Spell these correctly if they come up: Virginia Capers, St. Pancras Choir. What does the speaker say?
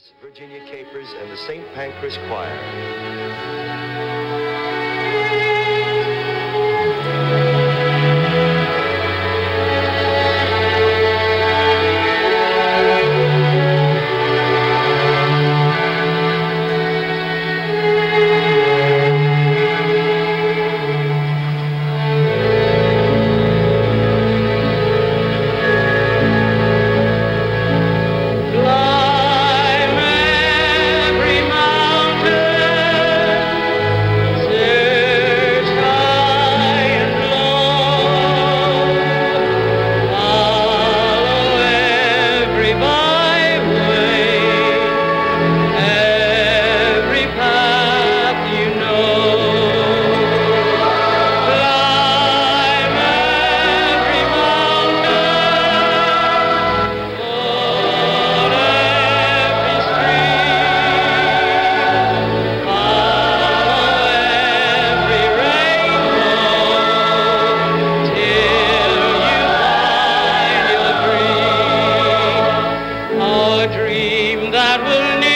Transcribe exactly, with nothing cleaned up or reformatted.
Artist Virginia Capers and the Saint Pancras Choir. That will never